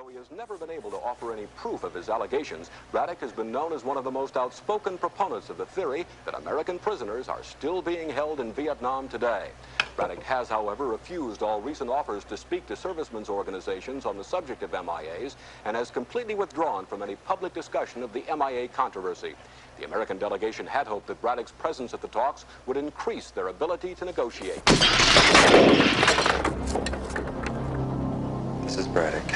Though he has never been able to offer any proof of his allegations, Braddock has been known as one of the most outspoken proponents of the theory that American prisoners are still being held in Vietnam today. Braddock has, however, refused all recent offers to speak to servicemen's organizations on the subject of MIAs and has completely withdrawn from any public discussion of the MIA controversy. The American delegation had hoped that Braddock's presence at the talks would increase their ability to negotiate. This is Braddock.